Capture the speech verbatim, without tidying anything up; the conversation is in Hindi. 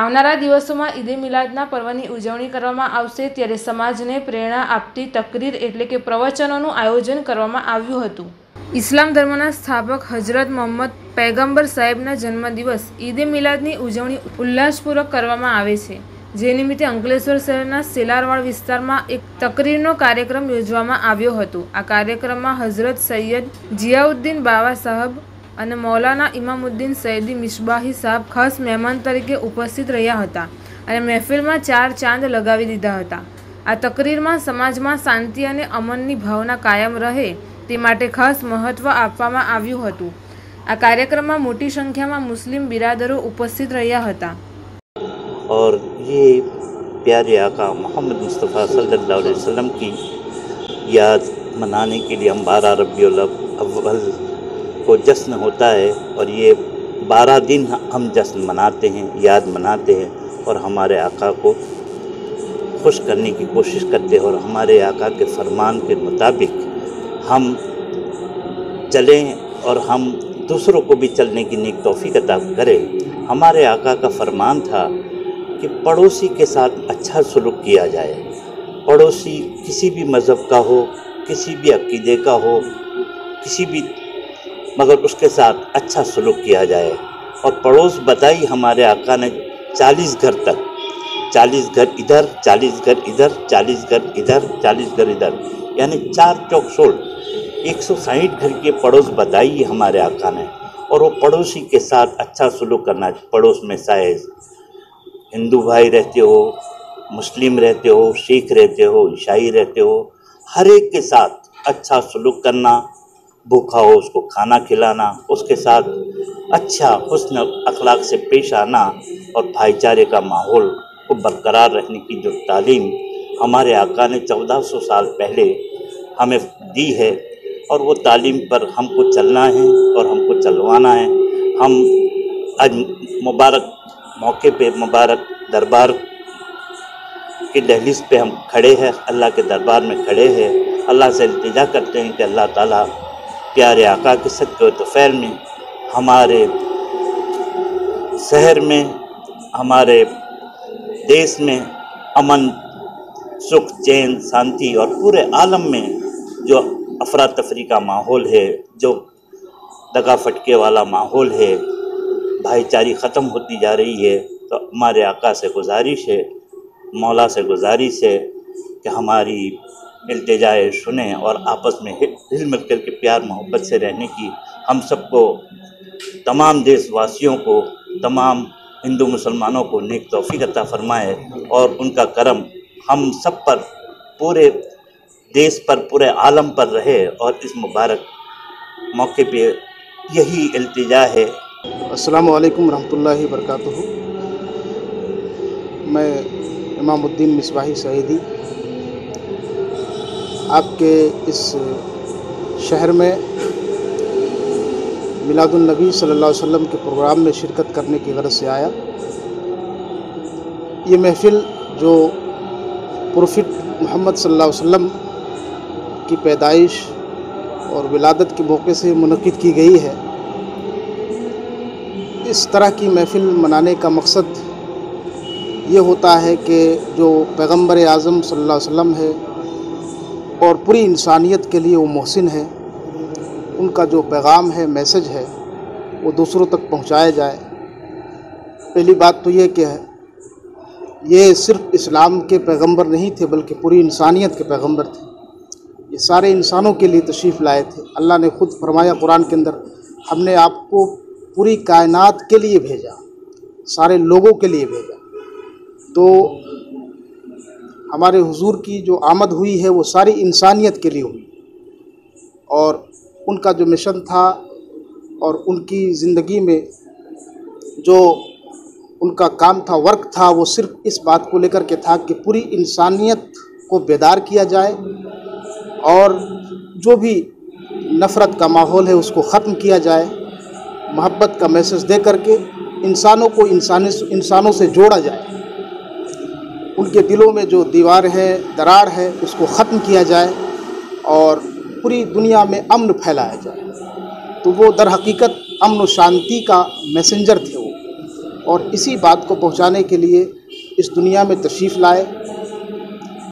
આવનારા દિવસોમાં ઈદે મિલાદના પર્વની ઉજવણી કરવામાં આવશે ત્યારે સમાજને પ્રેરણા આપતી તકરીર એટલે કે પ્રવચનોનું આયોજન કરવામાં આવ્યું હતું। ઇસ્લામ ધર્મના સ્થાપક હજરત મોહમ્મદ પૈગંબર સાહેબના જન્મદિવસ ઈદે મિલાદની ઉજવણી ઉલ્લાસપૂર્વક કરવામાં આવે છે, જે નિમિત્તે અંકલેશ્વર શહેરના સેલારવાડ વિસ્તારમાં એક તકરીરનો કાર્યક્રમ યોજવામાં આવ્યો હતો। આ કાર્યક્રમમાં હજરત સૈયદ જિયાઉદ્દીન બાવા સાહેબ અને मौलाना इमामुद्दीन सईदी मिश्बाही साहब खास मेहमान तरीके उपस्थित રહ્યા હતા અને મહેફિલમાં ચાર ચાંદ લગાવી દીધા હતા। આ તકરીરમાં સમાજમાં શાંતિ અને અમનની ભાવના કાયમ રહે તે માટે ખાસ મહત્વ આપવામાં આવ્યું હતું। આ કાર્યક્રમમાં મોટી સંખ્યામાં મુસ્લિમ બિરાદરો ઉપસ્થિત રહ્યા હતા और ये प्यारे आका मोहम्मद मुस्तफ़ा सल्लल्लाहु अलैहि वसल्लम की याद मनाने के लिए हम बारह रबीउल अव्वल को जश्न होता है और ये बारह दिन हम जश्न मनाते हैं, याद मनाते हैं और हमारे आका को खुश करने की कोशिश करते हैं और हमारे आका के फरमान के मुताबिक हम चलें और हम दूसरों को भी चलने की नेक तौफीक अता करें। हमारे आका का फरमान था कि पड़ोसी के साथ अच्छा सलूक किया जाए। पड़ोसी किसी भी मज़हब का हो, किसी भी अक़ीदे का हो, किसी भी, मगर उसके साथ अच्छा सलूक किया जाए। और पड़ोस बताई हमारे आका ने चालीस घर तक, चालीस घर इधर, चालीस घर इधर, चालीस घर इधर, चालीस घर इधर, यानी चार चौक सोल एक सौ साठ घर के पड़ोस बताई हमारे आका ने। और वो पड़ोसी के साथ अच्छा सलूक करना, पड़ोस में चाहे हिंदू भाई रहते हो, मुस्लिम रहते हो, सिख रहते हो, ईसाई रहते हो, हर एक के साथ अच्छा सलूक करना, भूखा हो उसको खाना खिलाना, उसके साथ अच्छा हुस्न अखलाक से पेश आना और भाईचारे का माहौल को बरकरार रखने की जो तालीम हमारे आका ने चौदह सौ साल पहले हमें दी है और वो तालीम पर हमको चलना है और हमको चलवाना है। हम आज मुबारक मौके पे मुबारक दरबार के दहलीज पे हम खड़े हैं, अल्लाह के दरबार में खड़े हैं। अल्लाह से इल्तिजा करते हैं कि अल्लाह ताला प्यारे आका के सदक़े व तफ़ैल में हमारे शहर में, हमारे देश में अमन, सुख, चैन, शांति और पूरे आलम में जो अफरा तफरी का माहौल है, जो दगा फटके वाला माहौल है, भाईचारी ख़त्म होती जा रही है। तो हमारे आका से गुजारिश है, मौला से गुजारिश है कि हमारी इल्तिजाए सुने और आपस में हिल मिल करके प्यार मोहब्बत से रहने की हम सबको, तमाम देशवासियों को, तमाम हिंदू मुसलमानों को नेक तौफीक अता फरमाए और उनका करम हम सब पर, पूरे देश पर, पूरे आलम पर रहे। और इस मुबारक मौके पे यही इल्तिजा है। अस्सलामु अलैकुम रहमतुल्लाहि वबरकातुहू। मैं इमामुद्दीन मिस्बाही सईदी आपके इस शहर में मिलादुन्नबी सल्लल्लाहु अलैहि वसल्लम के प्रोग्राम में शिरकत करने की गरज से आया। ये महफिल जो प्रोफिट मोहम्मद सल्लल्लाहु अलैहि वसल्लम की पैदाइश और विलादत के मौके से मुनक़िद की गई है, इस तरह की महफिल मनाने का मकसद ये होता है कि जो पैगंबर आज़म सल्लल्लाहु अलैहि वसल्लम है और पूरी इंसानियत के लिए वो मोहसिन है, उनका जो पैगाम है, मैसेज है, वो दूसरों तक पहुंचाया जाए। पहली बात तो ये कि ये सिर्फ इस्लाम के पैगंबर नहीं थे बल्कि पूरी इंसानियत के पैगंबर थे। ये सारे इंसानों के लिए तशरीफ़ लाए थे। अल्लाह ने ख़ुद फरमाया कुरान के अंदर, हमने आपको पूरी कायनात के लिए भेजा, सारे लोगों के लिए भेजा। तो हमारे हुजूर की जो आमद हुई है वो सारी इंसानियत के लिए हुई और उनका जो मिशन था और उनकी ज़िंदगी में जो उनका काम था, वर्क था, वो सिर्फ़ इस बात को लेकर के था कि पूरी इंसानियत को बेदार किया जाए और जो भी नफ़रत का माहौल है उसको ख़त्म किया जाए, मोहब्बत का मैसेज दे करके इंसानों को इंसानी इंसानों से जोड़ा जाए, उनके दिलों में जो दीवार है, दरार है, उसको ख़त्म किया जाए और पूरी दुनिया में अमन फैलाया जाए। तो वो दर हकीकत अमन और शांति का मैसेंजर थे वो। और इसी बात को पहुँचाने के लिए इस दुनिया में तशरीफ़ लाए।